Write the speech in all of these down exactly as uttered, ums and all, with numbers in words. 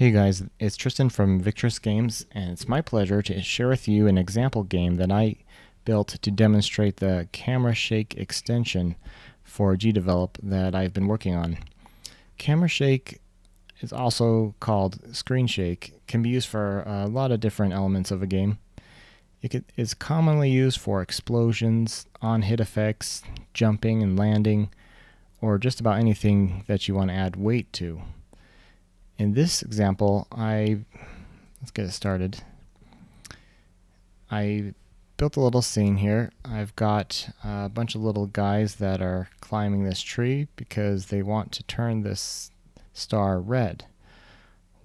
Hey guys, it's Tristan from Victris Games, and it's my pleasure to share with you an example game that I built to demonstrate the Camera Shake extension for GDevelop that I've been working on. Camera Shake is also called Screen Shake. Can be used for a lot of different elements of a game. It is commonly used for explosions, on-hit effects, jumping and landing, or just about anything that you want to add weight to. In this example, I let's get it started. I built a little scene here. I've got a bunch of little guys that are climbing this tree because they want to turn this star red.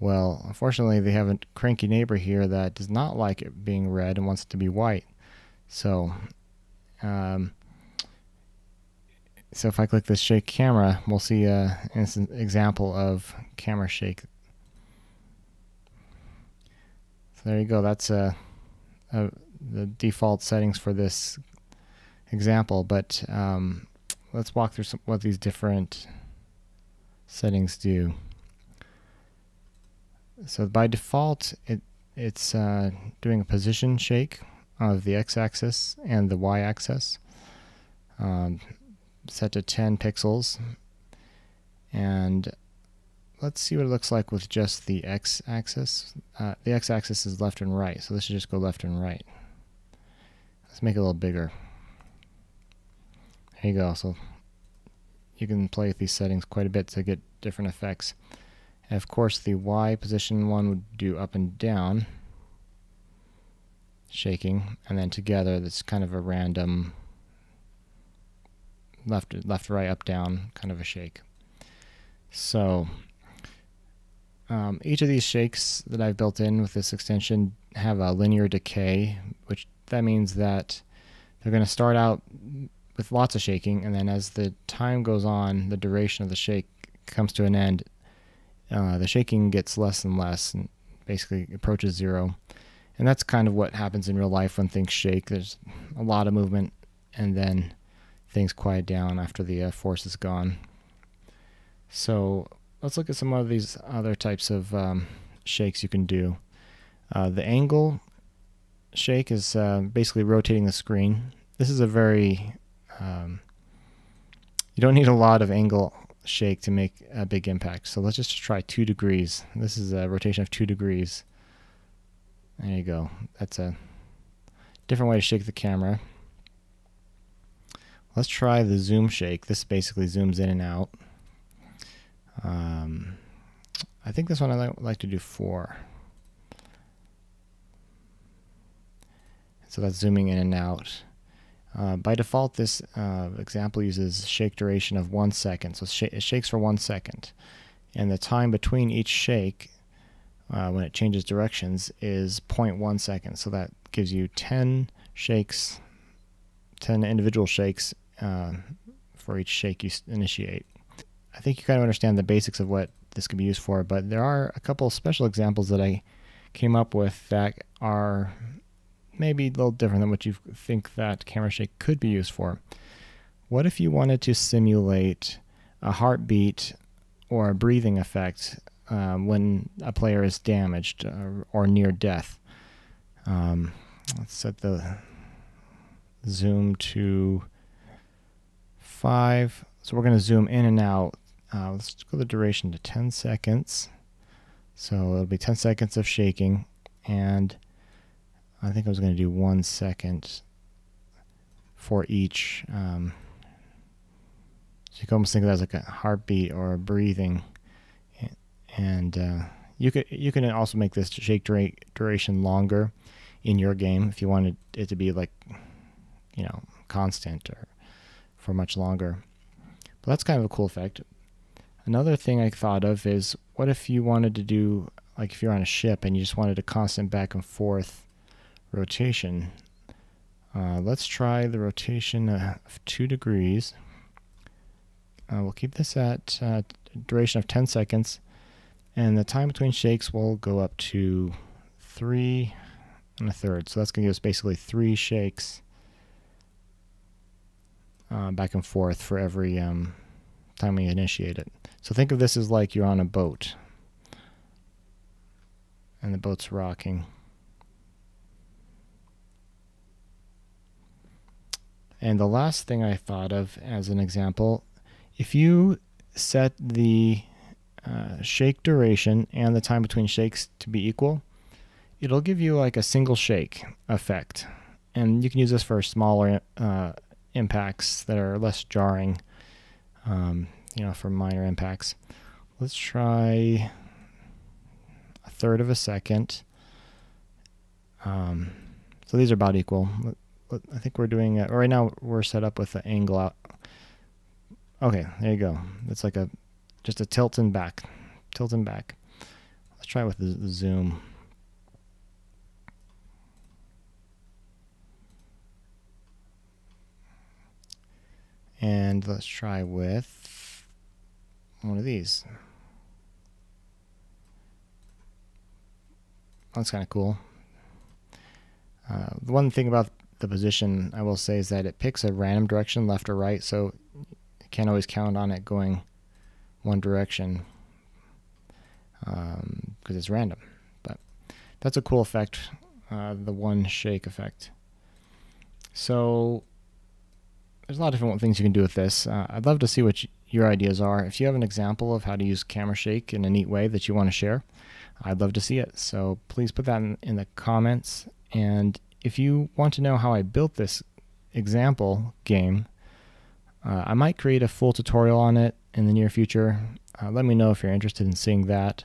Well, unfortunately, they have a cranky neighbor here that does not like it being red and wants it to be white. So, um, So if I click this shake camera, we'll see an instant example of camera shake. So there you go. That's uh, uh, the default settings for this example. But um, let's walk through some, what these different settings do. So by default, it it's uh, doing a position shake of the x-axis and the y-axis. Um, set to ten pixels, and let's see what it looks like with just the x-axis. Uh, the x-axis is left and right, so this should just go left and right. Let's make it a little bigger. There you go. So you can play with these settings quite a bit to get different effects. And of course the Y position one would do up and down shaking, and then together that's kind of a random left, left, right, up, down, kind of a shake. So um, each of these shakes that I've built in with this extension have a linear decay, which that means that they're going to start out with lots of shaking, and then as the time goes on, the duration of the shake comes to an end. Uh, the shaking gets less and less, and basically approaches zero. And that's kind of what happens in real life when things shake. There's a lot of movement, and then things quiet down after the uh, force is gone. So let's look at some of these other types of um, shakes you can do. Uh, the angle shake is uh, basically rotating the screen. This is a very um, you don't need a lot of angle shake to make a big impact. So let's just try two degrees. This is a rotation of two degrees. There you go. That's a different way to shake the camera. Let's try the zoom shake. This basically zooms in and out. Um, I think this one I like to do four. So that's zooming in and out. Uh, by default, this uh, example uses shake duration of one second. So sh it shakes for one second. And the time between each shake, uh, when it changes directions, is zero point one seconds. So that gives you ten shakes, ten individual shakes Uh, for each shake you initiate. I think you kind of understand the basics of what this could be used for, but there are a couple special examples that I came up with that are maybe a little different than what you think that camera shake could be used for. What if you wanted to simulate a heartbeat or a breathing effect um, when a player is damaged or, or near death? Um, let's set the zoom to five. So we're going to zoom in and out. Uh, let's go the duration to ten seconds. So it'll be ten seconds of shaking, and I think I was going to do one second for each. Um, so you can almost think of that as like a heartbeat or a breathing. And uh, you could you can also make this shake dura duration longer in your game if you wanted it to be like, you know, constant or for much longer. But that's kind of a cool effect. Another thing I thought of is, what if you wanted to do, like if you're on a ship and you just wanted a constant back and forth rotation? Uh, let's try the rotation of two degrees. Uh, we'll keep this at uh, duration of ten seconds, and the time between shakes will go up to three and a third. So that's going to give us basically three shakes Uh, back and forth for every um, time we initiate it. So think of this as like you're on a boat. and the boat's rocking. And the last thing I thought of as an example, if you set the uh, shake duration and the time between shakes to be equal, it'll give you like a single shake effect. And you can use this for smaller uh, impacts that are less jarring, um, you know, for minor impacts. Let's try a third of a second. Um, so these are about equal. I think we're doing it right now. We're set up with the angle out. Okay, there you go. It's like a just a tilt and back, tilt and back. Let's try it with the zoom. And let's try with one of these. That's kind of cool. Uh, the one thing about the position, I will say, is that it picks a random direction, left or right, so you can't always count on it going one direction because um, it's random. But that's a cool effect, uh, the one shake effect. So there's a lot of different things you can do with this. Uh, I'd love to see what your ideas are. If you have an example of how to use Camera Shake in a neat way that you want to share, I'd love to see it. So please put that in, in the comments. And if you want to know how I built this example game, uh, I might create a full tutorial on it in the near future. Uh, let me know if you're interested in seeing that.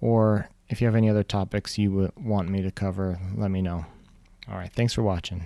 Or if you have any other topics you would want me to cover, let me know. All right, thanks for watching.